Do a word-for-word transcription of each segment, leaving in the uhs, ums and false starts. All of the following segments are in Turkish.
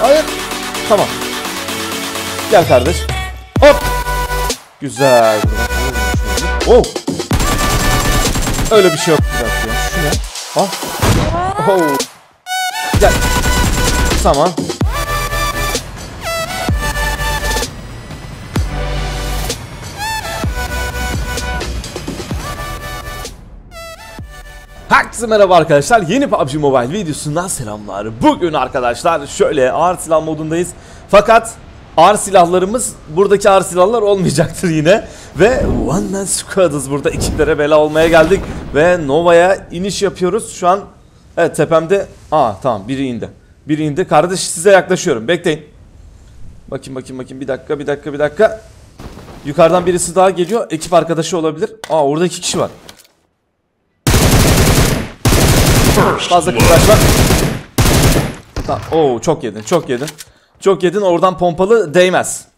Hayır. Tamam. Gel kardeş. Hop. Güzel. Oh. Öyle bir şey yok. Şu ne? Ah. Oh. Gel. Tamam. Herkese merhaba arkadaşlar, yeni P U B G Mobile videosundan selamlar. Bugün arkadaşlar şöyle ağır silah modundayız. Fakat ağır silahlarımız buradaki ağır silahlar olmayacaktır yine. Ve One Man Squad'ız, burada ekiplere bela olmaya geldik. Ve Nova'ya iniş yapıyoruz şu an. Evet, tepemde. Aa tamam, biri indi. Biri indi kardeş, size yaklaşıyorum, bekleyin. Bakayım bakayım bakayım bir dakika bir dakika bir dakika. Yukarıdan birisi daha geliyor, ekip arkadaşı olabilir. Aa, orada iki kişi var. Fazla kıraç var. Tamam. Oo, çok yedin, çok yedin. Çok yedin, oradan pompalı değmez.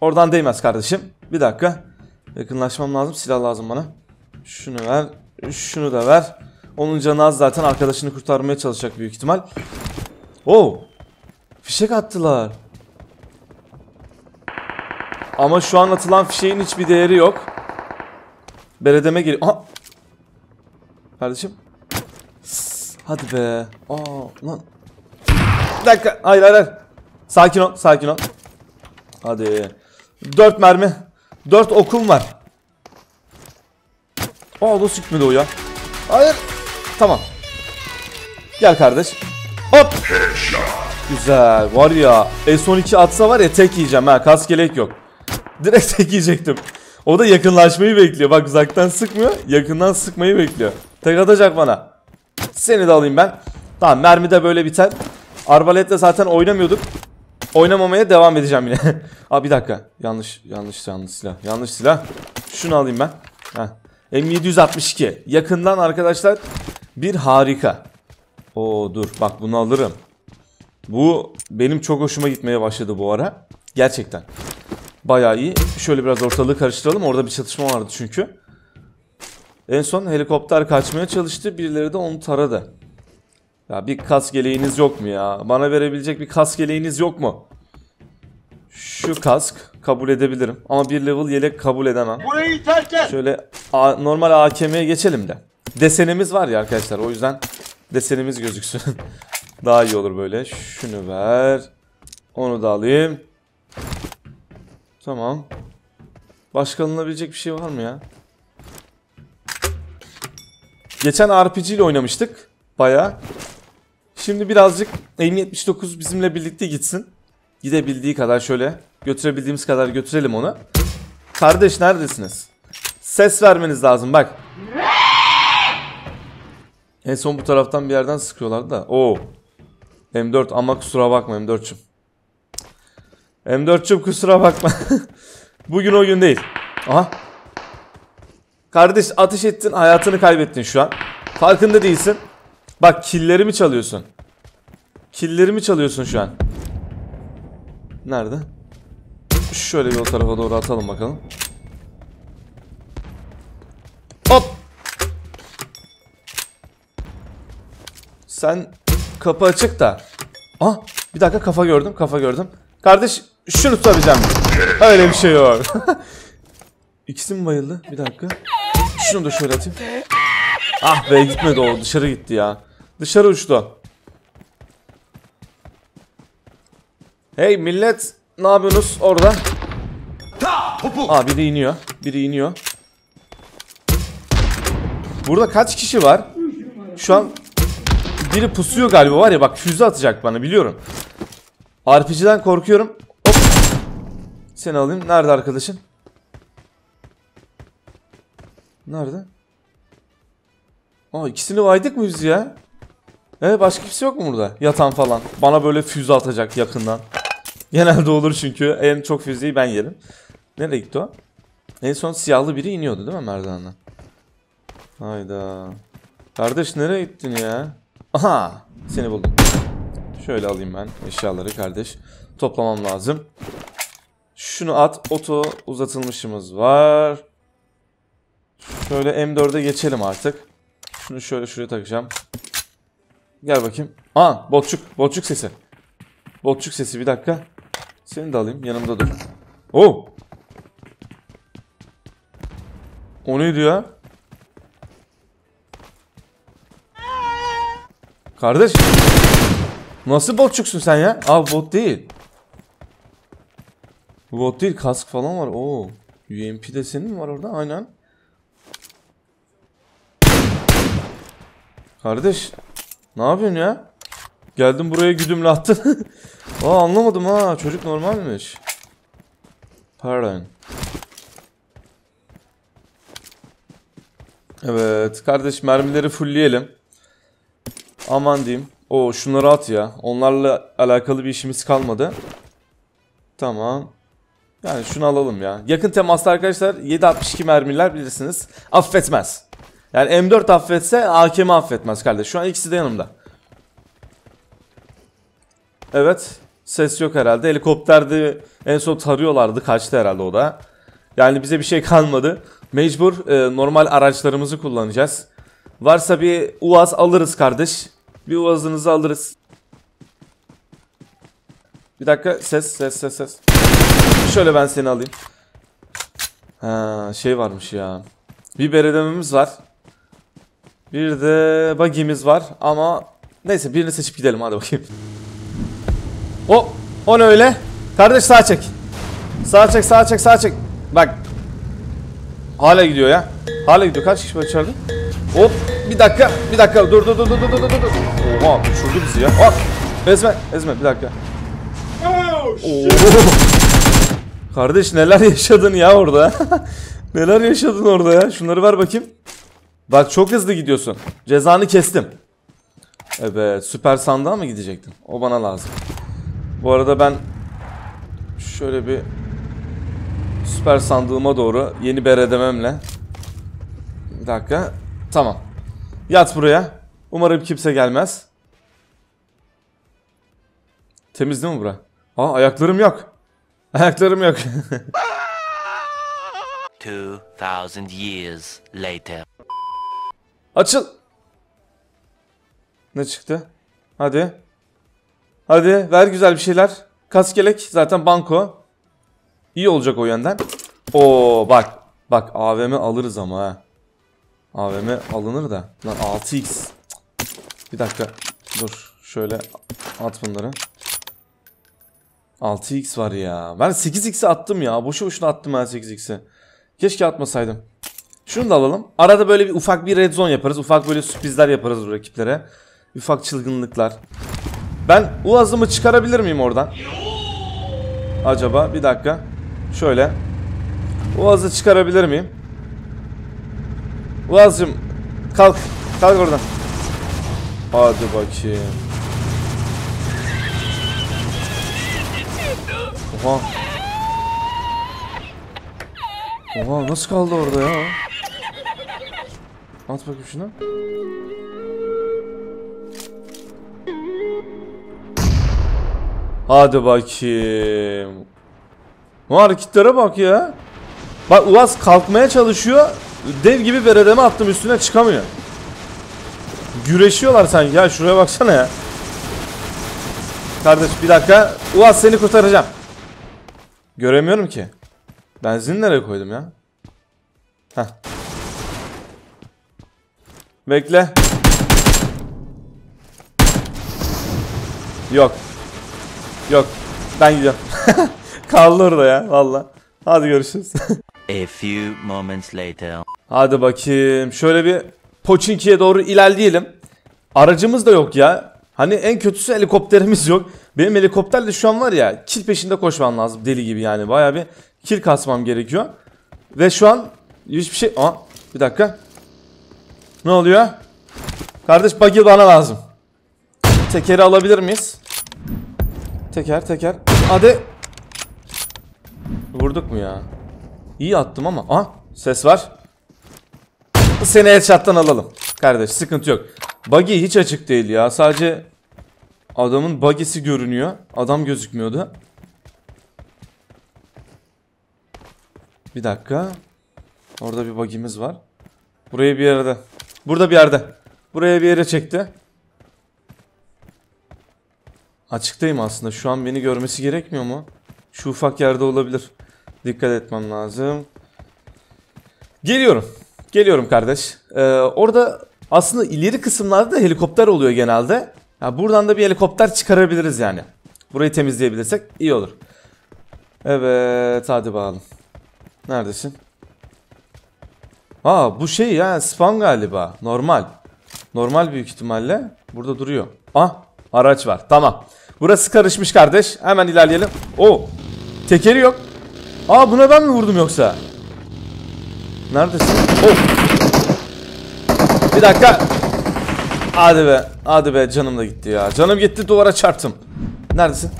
Oradan değmez kardeşim. Bir dakika. Yakınlaşmam lazım, silah lazım bana. Şunu ver, şunu da ver. Onun canı az zaten, arkadaşını kurtarmaya çalışacak büyük ihtimal. Oo. Fişek attılar. Ama şu an atılan fişeğin hiçbir değeri yok. Beledeme geliyor. Aha. Kardeşim. Hadi be. Aa lan. Bir dakika. Hayır hayır. Sakin ol. Sakin ol. Hadi. Dört mermi. Dört okum var. Aa, da sıkmadı o ya. Hayır. Tamam. Gel kardeş. Hop. Güzel. Var ya. S on iki atsa var ya, tek yiyeceğim ha. Kask yelek yok. Direkt tek yiyecektim. O da yakınlaşmayı bekliyor. Bak, uzaktan sıkmıyor. Yakından sıkmayı bekliyor. Tek atacak bana. Seni de alayım ben. Tamam, mermi de böyle biter. Arbaletle zaten oynamıyorduk. Oynamamaya devam edeceğim yine. Aa, bir dakika. Yanlış yanlış yanlış silah. Yanlış silah. Şunu alayım ben. Heh. M yedi altmış iki. Yakından arkadaşlar bir harika. Oo dur, bak bunu alırım. Bu benim çok hoşuma gitmeye başladı bu ara. Gerçekten. Bayağı iyi. Şöyle biraz ortalığı karıştıralım. Orada bir çatışma vardı çünkü. En son helikopter kaçmaya çalıştı. Birileri de onu taradı. Ya bir kask yeleğiniz yok mu ya? Bana verebilecek bir kask yeleğiniz yok mu? Şu kask kabul edebilirim. Ama bir level yelek kabul edemem. Burayı terk et. Şöyle normal A K M'ye geçelim de. Desenimiz var ya arkadaşlar. O yüzden desenimiz gözüksün. Daha iyi olur böyle. Şunu ver. Onu da alayım. Tamam. Başka alınabilecek bir şey var mı ya? Geçen R P G ile oynamıştık bayağı. Şimdi birazcık M yetmiş dokuz bizimle birlikte gitsin. Gidebildiği kadar şöyle götürebildiğimiz kadar götürelim onu. Kardeş neredesiniz? Ses vermeniz lazım bak. En son bu taraftan bir yerden sıkıyorlar da. Oo. M dört, ama kusura bakma M dört'cüm. M dört'cüm kusura bakma. Bugün o gün değil. Aha. Kardeş ateş ettin, hayatını kaybettin şu an. Farkında değilsin. Bak, killerimi çalıyorsun. Killerimi çalıyorsun şu an. Nerede? Şöyle bir o tarafa doğru atalım bakalım. Hop. Sen kapı açık da. Ah, bir dakika, kafa gördüm, kafa gördüm. Kardeş şunu tutabileceğim. Öyle bir şey yok. İkisi mi bayıldı? Bir dakika. Şunu da şöyle atayım. Ah be, gitmedi o. Dışarı gitti ya. Dışarı uçtu. Hey millet, ne yapıyorsunuz orada? Aa, biri iniyor. Biri iniyor. Burada kaç kişi var? Şu an biri pusuyor galiba, var ya bak, füze atacak bana, biliyorum. R P G'den korkuyorum. Hop. Seni alayım. Nerede arkadaşın? Nerede? Aa, ikisini vaydık mı biz ya? Ee, başka kimse yok mu burada? Yatan falan. Bana böyle füze atacak yakından. Genelde olur çünkü. En çok füzeyi ben yerim. Nereye gitti o? En son siyahlı biri iniyordu değil mi merdivenle? Hayda. Kardeş nereye gittin ya? Aha. Seni buldum. Şöyle alayım ben eşyaları kardeş. Toplamam lazım. Şunu at. Oto uzatılmışımız var. Şöyle M dört'e geçelim artık. Şunu şöyle şuraya takacağım. Gel bakayım. Aa, botçuk. Botçuk sesi. Botçuk sesi, bir dakika. Seni de alayım, yanımda dur. Oh! O neydi ya? Kardeş, nasıl botçuksun sen ya? Aa, bot değil. Bot değil, kask falan var. Oo. U M P de senin mi var orada? Aynen. Kardeş, ne yapıyorsun ya? Geldim buraya güdümle attın. Aa, anlamadım ha. Çocuk normalmiş. Pardon. Evet kardeş, mermileri fullleyelim. Aman diyeyim. Oo, şunları at ya. Onlarla alakalı bir işimiz kalmadı. Tamam. Yani şunu alalım ya. Yakın temaslı arkadaşlar, yedi altmış iki mermiler bilirsiniz. Affetmez. Yani M dört affetse A K M affetmez kardeş. Şu an ikisi de yanımda. Evet. Ses yok herhalde. Helikopterde en son tarıyorlardı. Kaçtı herhalde o da. Yani bize bir şey kalmadı. Mecbur e, normal araçlarımızı kullanacağız. Varsa bir U A Z alırız kardeş. Bir U A Z'ınızı alırız. Bir dakika. Ses ses ses ses. Şöyle ben seni alayım. Ha, şey varmış ya. Bir beredemimiz var. Bir de buggy'miz var ama neyse, birini seçip gidelim hadi bakayım. O, o ne öyle? Kardeş sağa çek. Sağa çek, sağa çek, sağa çek. Bak. Hala gidiyor ya. Hala gidiyor. Kaç kişi var içeride? Hop, bir dakika. Bir dakika. Dur dur dur dur dur dur dur. Oha, uçurdu bizi ya. Hop. Ezme, ezme bir dakika. Oh, kardeş neler yaşadın ya orada? Neler yaşadın orada ya? Şunları ver bakayım. Bak çok hızlı gidiyorsun. Cezanı kestim. Evet, süper sandığa mı gidecektim? O bana lazım. Bu arada ben şöyle bir süper sandığıma doğru yeni beredememle. Bir dakika. Tamam. Yat buraya. Umarım kimse gelmez. Temiz değil mi bura? Aa, ayaklarım yok. Ayaklarım yok. iki bin years later. Açıl. Ne çıktı? Hadi. Hadi ver güzel bir şeyler. Kaskelek zaten banko. İyi olacak o yönden. Oo bak. Bak A V M alırız ama ha. A V M alınır da. Lan altı x. Bir dakika. Dur. Şöyle at bunları. altı x var ya. Ben sekiz x'i attım ya. Boşu boşuna attım ben sekiz x'i. Keşke atmasaydım. Şunu da alalım. Arada böyle bir ufak bir red zone yaparız. Ufak böyle sürprizler yaparız bu rakiplere. Ufak çılgınlıklar. Ben U A Z'ımı çıkarabilir miyim oradan? Acaba bir dakika. Şöyle. U A Z'ı çıkarabilir miyim? U A Z'cım kalk. Kalk oradan. Hadi bakayım. Oha. Oha, nasıl kaldı orada ya? At bakayım şuna. Hadi bakayım. O hareketlere bak ya. Bak U A Z kalkmaya çalışıyor. Dev gibi beredeme attım üstüne, çıkamıyor. Güreşiyorlar sanki ya, şuraya baksana ya. Kardeş bir dakika. U A Z seni kurtaracağım. Göremiyorum ki. Benzin nereye koydum ya? Heh. Bekle. Yok. Yok. Ben gidiyorum. Kaldı orada ya vallahi. Hadi görüşürüz. A few moments later. Hadi bakayım. Şöyle bir Poçinki'ye doğru ilerleyelim. Aracımız da yok ya. Hani en kötüsü helikopterimiz yok. Benim helikopterle şu an var ya, kill peşinde koşmam lazım deli gibi yani. Bayağı bir kill kasmam gerekiyor. Ve şu an hiçbir şey... Aa, bir dakika. Ne oluyor? Kardeş buggy bana lazım. Tekeri alabilir miyiz? Teker teker. Hadi. Vurduk mu ya? İyi attım ama. Aa, ses var. Seni headshot'tan alalım. Kardeş sıkıntı yok. Buggy hiç açık değil ya. Sadece adamın buggy'si görünüyor. Adam gözükmüyordu. Bir dakika. Orada bir buggy'miz var. Buraya bir yerde. Burada bir yerde. Buraya bir yere çekti. Açıktayım aslında. Şu an beni görmesi gerekmiyor mu? Şu ufak yerde olabilir. Dikkat etmem lazım. Geliyorum. Geliyorum kardeş. Ee, orada aslında ileri kısımlarda da helikopter oluyor genelde. Ya buradan da bir helikopter çıkarabiliriz yani. Burayı temizleyebilirsek iyi olur. Evet, hadi bakalım. Neredesin? Aa, bu şey ya, spam galiba. Normal. Normal büyük ihtimalle. Burada duruyor. Ah, araç var. Tamam. Burası karışmış kardeş. Hemen ilerleyelim. Oo, tekeri yok. Aa, buna ben mi vurdum yoksa? Neredesin? Oh. Bir dakika. Hadi be. Hadi be, canım da gitti ya. Canım gitti, duvara çarptım. Neredesin?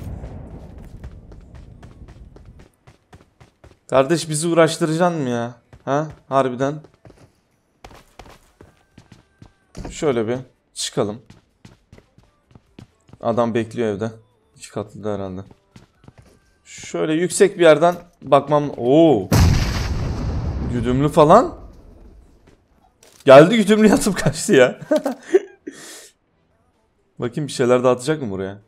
Kardeş, bizi uğraştıracaksın mı ya? Ha? Harbiden. Şöyle bir çıkalım. Adam bekliyor evde. İki katlı da herhalde. Şöyle yüksek bir yerden bakmam. Oo. Güdümlü falan. Geldi, güdümlü yatıp kaçtı ya. Bakayım, bir şeyler dağıtacak mı buraya?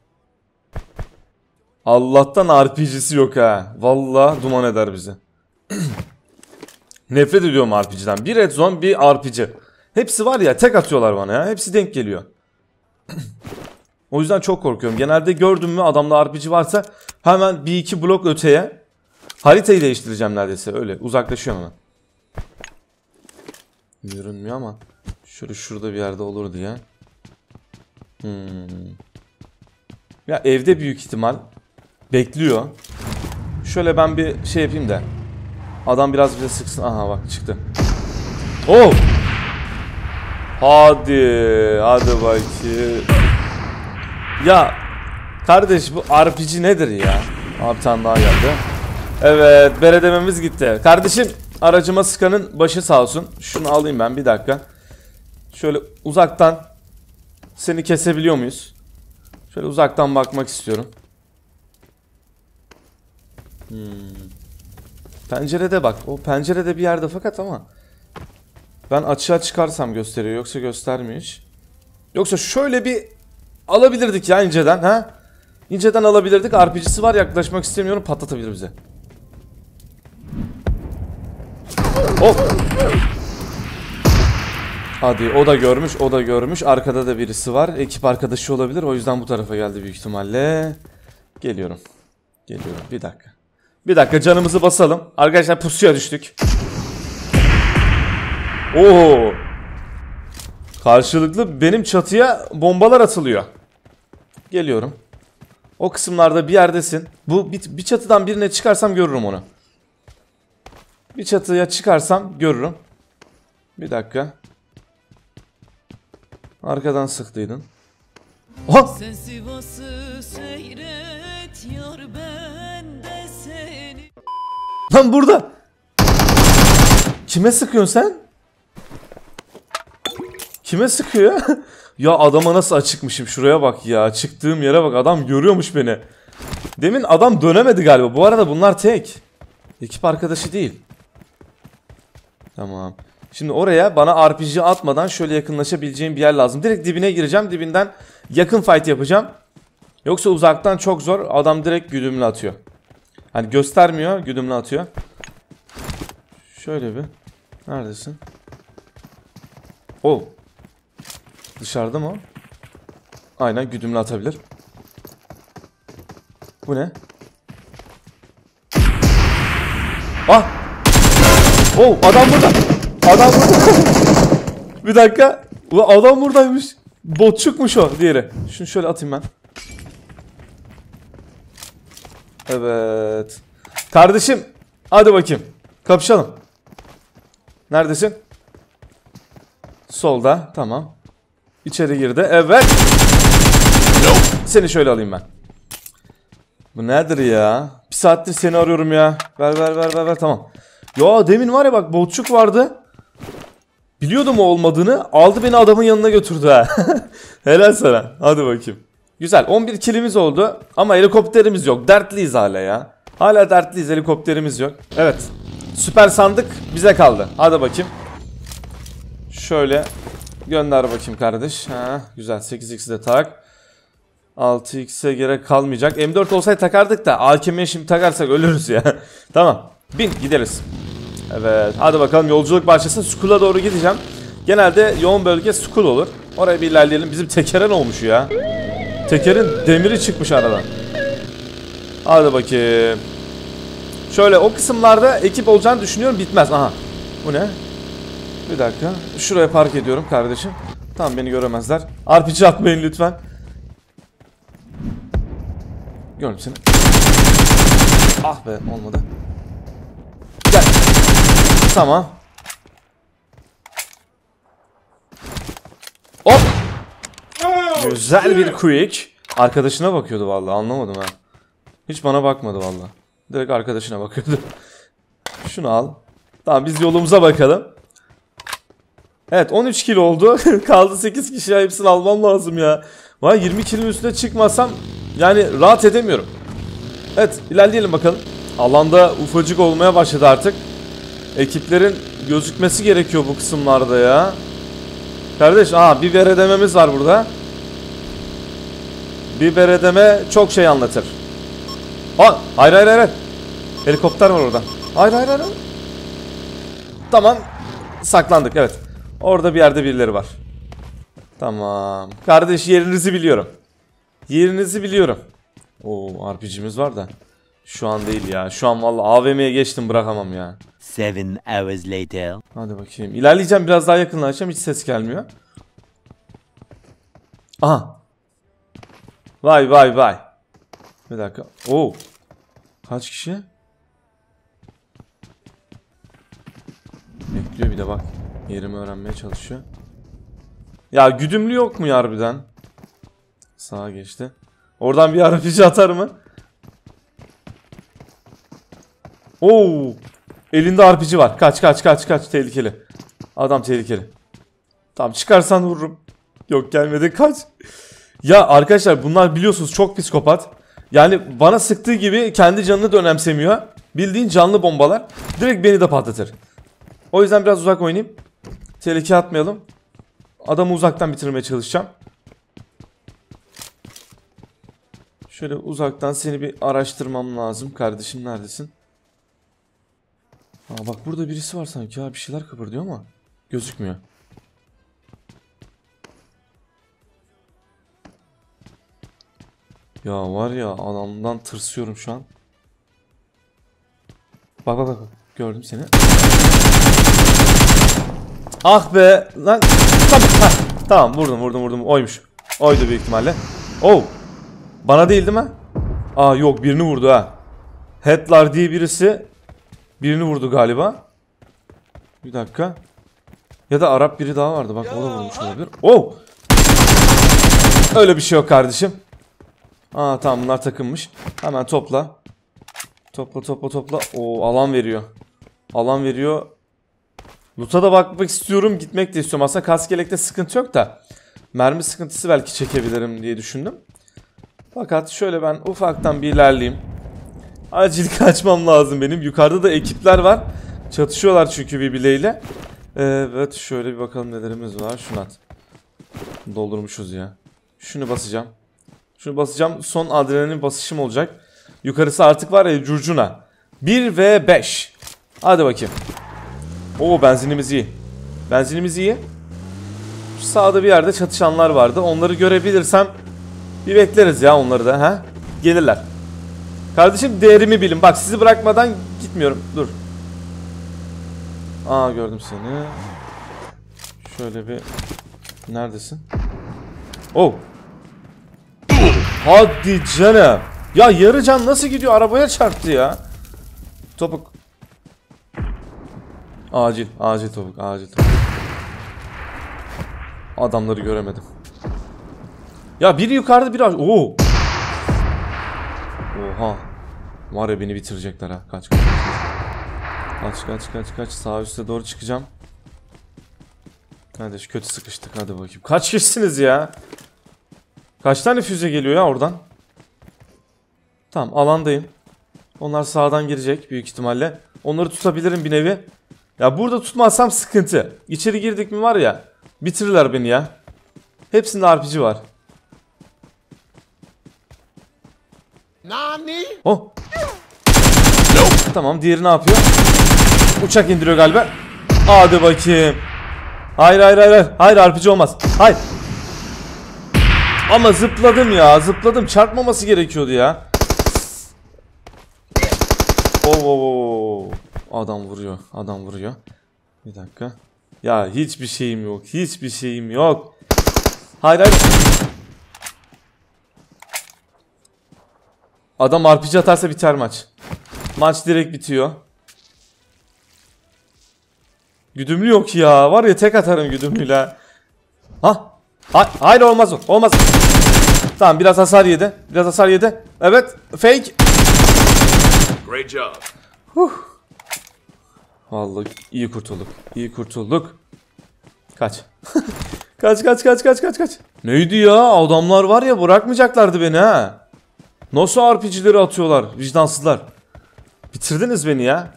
Allah'tan R P G'si yok ha. Vallahi duman eder bizi. Nefret ediyorum R P G'den. Bir red zone, bir R P G. Hepsi var ya, tek atıyorlar bana ya. Hepsi denk geliyor. O yüzden çok korkuyorum. Genelde gördüm mü adamda R P G varsa hemen bir iki blok öteye haritayı değiştireceğim neredeyse. Öyle uzaklaşıyorum hemen. Görünmüyor ama şöyle şurada bir yerde olur diye. Hmm. Ya evde büyük ihtimal bekliyor. Şöyle ben bir şey yapayım da adam biraz bize sıksın. Aha, bak çıktı. Oh! Hadi, hadi bakayım. Ya kardeş, bu R P G nedir ya? Abi tane daha geldi. Evet, beredememiz gitti. Kardeşim, aracıma sıkanın başı sağ olsun. Şunu alayım ben, bir dakika. Şöyle uzaktan seni kesebiliyor muyuz? Şöyle uzaktan bakmak istiyorum. Hmm. Pencerede bak. O pencerede bir yerde fakat ama ben açığa çıkarsam gösteriyor. Yoksa göstermiyor hiç. Yoksa şöyle bir alabilirdik ya inceden. Ha? İnceden alabilirdik. R P G'si var, yaklaşmak istemiyorum. Patlatabilir bize. Oh! Hadi, o da görmüş, o da görmüş. Arkada da birisi var. Ekip arkadaşı olabilir. O yüzden bu tarafa geldi büyük ihtimalle. Geliyorum. Geliyorum. Bir dakika. Bir dakika, canımızı basalım. Arkadaşlar, pusuya düştük. Oo. Karşılıklı benim çatıya bombalar atılıyor. Geliyorum. O kısımlarda bir yerdesin. Bu bir, bir çatıdan birine çıkarsam görürüm onu. Bir çatıya çıkarsam görürüm. Bir dakika. Arkadan sıktıydın. Oh! Lan burada. Kime sıkıyorsun sen? Kime sıkıyor? Ya adama nasıl açıkmışım, şuraya bak ya. Çıktığım yere bak, adam görüyormuş beni. Demin adam dönemedi galiba. Bu arada bunlar tek. Ekip arkadaşı değil. Tamam. Şimdi oraya bana R P G atmadan şöyle yakınlaşabileceğim bir yer lazım. Direkt dibine gireceğim. Dibinden yakın fight yapacağım. Yoksa uzaktan çok zor. Adam direkt güdümlü atıyor. Hani göstermiyor, güdümlü atıyor. Şöyle bir. Neredesin? Oh. Dışarıda mı o? Aynen, güdümlü atabilir. Bu ne? Ah! Oh, adam burada. Adam burada. Bir dakika. Ulan adam buradaymış. Botçukmuş o diğeri. Şunu şöyle atayım ben. Evet. Kardeşim, hadi bakayım. Kapışalım. Neredesin? Solda. Tamam. İçeri girdi. Evet. Seni şöyle alayım ben. Bu nedir ya? Bir saattir seni arıyorum ya. Ver ver ver ver ver. Tamam. Ya demin var ya, bak botçuk vardı. Biliyordum o olmadığını. Aldı beni, adamın yanına götürdü ha. Helal sana. Hadi bakayım. Güzel. on bir kilimiz oldu. Ama helikopterimiz yok. Dertliyiz hala ya. Hala dertliyiz. Helikopterimiz yok. Evet. Süper sandık bize kaldı. Hadi bakayım. Şöyle gönder bakayım kardeş. Ha, güzel. sekiz x'i de tak. altı x'e gerek kalmayacak. M dört olsaydı takardık da A K M'ye şimdi takarsak ölürüz ya. Tamam. Bin gideriz. Evet. Hadi bakalım yolculuk başlasın. Skull'a doğru gideceğim. Genelde yoğun bölge Skull olur. Oraya bir ilerleyelim. Bizim tekere ne olmuş ya? Tekerin demiri çıkmış aradan. Hadi bakayım. Şöyle o kısımlarda ekip olacağını düşünüyorum. Bitmez. Aha. Bu ne? Bir dakika. Şuraya park ediyorum kardeşim. Tamam, beni göremezler. R P G atmayın lütfen. Gördüm seni. Ah be, olmadı. Gel. Tamam. Hop. Güzel bir quick. Arkadaşına bakıyordu vallahi, anlamadım ha. Hiç bana bakmadı vallahi. Direkt arkadaşına bakıyordu. Şunu al. Tamam, biz yolumuza bakalım. Evet, on üç kilo oldu. Kaldı sekiz kişi, hepsini almam lazım ya. Vay, yirmi kilo üstüne çıkmasam yani rahat edemiyorum. Evet, ilerleyelim bakalım. Alanda ufacık olmaya başladı artık. Ekiplerin gözükmesi gerekiyor bu kısımlarda ya. Kardeş, aa, bir beredememiz var burada. Bir beredeme çok şey anlatır. Aa, hayır hayır hayır. Helikopter var orada. Hayır hayır hayır. Tamam. Saklandık, evet. Orada bir yerde birileri var. Tamam. Kardeş, yerinizi biliyorum. Yerinizi biliyorum. Oo, R P G'miz var da. Şu an değil ya. Şu an vallahi A V M'ye geçtim, bırakamam ya. Seven hours later. Hadi bakayım. İlerleyeceğim, biraz daha yakınlaşacağım. Hiç ses gelmiyor. Aha. Vay vay vay. Bir dakika. Oo. Kaç kişi? Bekliyor bir de bak. Yerimi öğrenmeye çalışıyor. Ya güdümlü yok mu harbiden? Sağa geçti. Oradan bir R P G atar mı? Oo! Elinde R P G var. Kaç kaç kaç kaç, tehlikeli. Adam tehlikeli. Tamam, çıkarsan vururum. Yok, gelmedi, kaç. Ya arkadaşlar, bunlar biliyorsunuz çok psikopat. Yani bana sıktığı gibi kendi canını da önemsemiyor. Bildiğin canlı bombalar. Direkt beni de patlatır. O yüzden biraz uzak oynayayım. Tehlike atmayalım. Adamı uzaktan bitirmeye çalışacağım. Şöyle uzaktan seni bir araştırmam lazım. Kardeşim neredesin? Aa, bak burada birisi var sanki. Ha, bir şeyler kıpırdıyor ama gözükmüyor. Ya var ya, adamdan tırsıyorum şu an. Bak bak bak. Gördüm seni. Ah be lan. Tamam, ha, tamam, vurdum vurdum vurdum. Oymuş. Oydu büyük ihtimalle. Oh. Bana değil değil mi? Aa, yok, birini vurdu ha. Hitler diye birisi birini vurdu galiba. Bir dakika. Ya da Arap biri daha vardı. Bak, o da vurmuş olabilir. Oh. Öyle bir şey yok kardeşim. Aa, tamam, bunlar takılmış. Hemen topla. Topla topla topla. Oo, alan veriyor. Alan veriyor. Loot'a da bakmak istiyorum, gitmek de istiyorum. Aslında kaskelekte sıkıntı yok da mermi sıkıntısı belki çekebilirim diye düşündüm. Fakat şöyle ben ufaktan bir ilerleyeyim. Acil kaçmam lazım benim. Yukarıda da ekipler var. Çatışıyorlar çünkü birbirleriyle. Evet, şöyle bir bakalım nelerimiz var. Şunu at. Doldurmuşuz ya. Şunu basacağım. Şunu basacağım. Son adrenalin basışım olacak. Yukarısı artık var ya, curcuna. bir ve beş. Hadi bakayım. Oo, benzinimiz iyi. Benzinimiz iyi. Şu sağda bir yerde çatışanlar vardı. Onları görebilirsem bir bekleriz ya onları da. Ha? Gelirler. Kardeşim, değerimi bilin. Bak, sizi bırakmadan gitmiyorum. Dur. Aa, gördüm seni. Şöyle bir... Neredesin? Oo. Hadi canım. Ya yarı can nasıl gidiyor? Arabaya çarptı ya. Topuk. Acil, acil topuk, acil topuk. Adamları göremedim. Ya biri yukarıda, biri... Oo. Oha. Var ya, beni bitirecekler ha. Kaç, kaç, kaç, kaç, kaç, kaç. Sağ üstte doğru çıkacağım. Kardeş, kötü sıkıştık, hadi bakayım. Kaç kişisiniz ya? Kaç tane füze geliyor ya oradan? Tamam, alandayım. Onlar sağdan girecek büyük ihtimalle. Onları tutabilirim bir nevi. Ya burada tutmazsam sıkıntı. İçeri girdik mi var ya, bitirirler beni ya. Hepsinde R P G var. Nani? Oh. Tamam, diğeri ne yapıyor? Uçak indiriyor galiba. Hadi bakayım. Hayır hayır hayır. Hayır, R P G olmaz. Hayır. Ama zıpladım ya. Zıpladım. Çarpmaması gerekiyordu ya. Oo, oo, oo. Adam vuruyor. Adam vuruyor. Bir dakika. Ya hiçbir şeyim yok. Hiçbir şeyim yok. Hayır hayır. Adam R P G atarsa biter maç. Maç direkt bitiyor. Güdümlü yok ya. Var ya, tek atarım güdümlüyle. Ha? Ha? Hayır, olmaz o. Olmaz. Tamam, biraz hasar yedi. Biraz hasar yedi. Evet. Fake. Great job. Huh. Vallahi iyi kurtulduk. İyi kurtulduk. Kaç. kaç kaç kaç kaç kaç kaç. Neydi ya? Adamlar var ya, bırakmayacaklardı beni ha. Nasıl R P G'leri atıyorlar vicdansızlar. Bitirdiniz beni ya.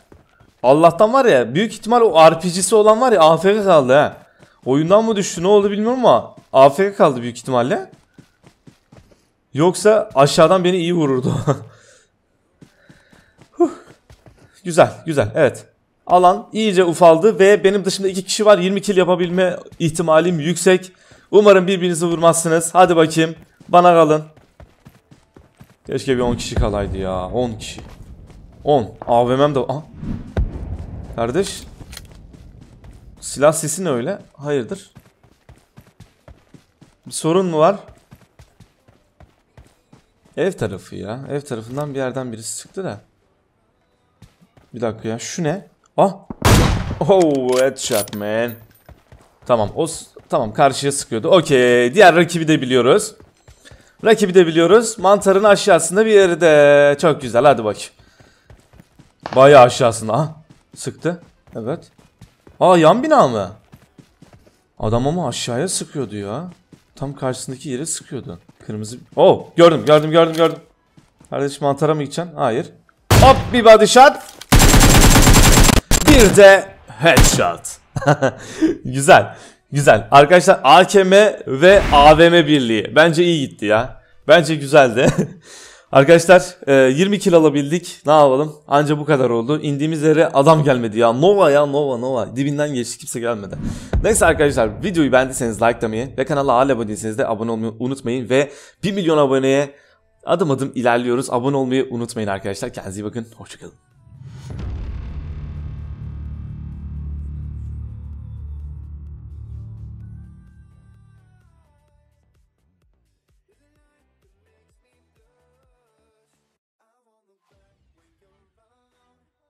Allah'tan var ya, büyük ihtimal o R P G'si olan var ya A F K kaldı ha. Oyundan mı düştü, ne oldu bilmiyorum ama A F K kaldı büyük ihtimalle. Yoksa aşağıdan beni iyi vururdu. huh. Güzel güzel, evet. Alan iyice ufaldı ve benim dışımda iki kişi var. yirmi kill yapabilme ihtimalim yüksek. Umarım birbirinizi vurmazsınız. Hadi bakayım, bana kalın. Keşke bir on kişi kalaydı ya. on kişi. on. A V M'm de... Aha. Kardeş. Silah sesi ne öyle? Hayırdır? Bir sorun mu var? Ev tarafı ya. Ev tarafından bir yerden birisi çıktı da. Bir dakika ya. Şu ne? Ah. Oh, headshot man. Tamam. O, tamam, karşıya sıkıyordu. Okey. Diğer rakibi de biliyoruz. Rakibi de biliyoruz. Mantarın aşağısında bir yerde. Çok güzel. Hadi bak. Bayağı aşağısında. Ha. Sıktı. Evet. Aa, yan bina mı? Adam ama aşağıya sıkıyordu ya. Tam karşısındaki yere sıkıyordu. Kırmızı. Oh, gördüm gördüm gördüm gördüm. Kardeş, mantara mı gideceksin? Hayır. Hop, bir body shot. Bir de headshot. Güzel. Güzel. Arkadaşlar, A K M ve A V M birliği. Bence iyi gitti ya. Bence güzeldi. Arkadaşlar, yirmi kill alabildik. Ne yapalım? Anca bu kadar oldu. İndiğimiz yere adam gelmedi ya. Nova ya, Nova Nova. Dibinden geçti, kimse gelmedi. Neyse arkadaşlar, videoyu beğendiyseniz likelamayı ve kanala hala abone değilseniz de abone olmayı unutmayın. Ve bir milyon aboneye adım adım ilerliyoruz. Abone olmayı unutmayın arkadaşlar. Kendinize iyi bakın. Hoşçakalın.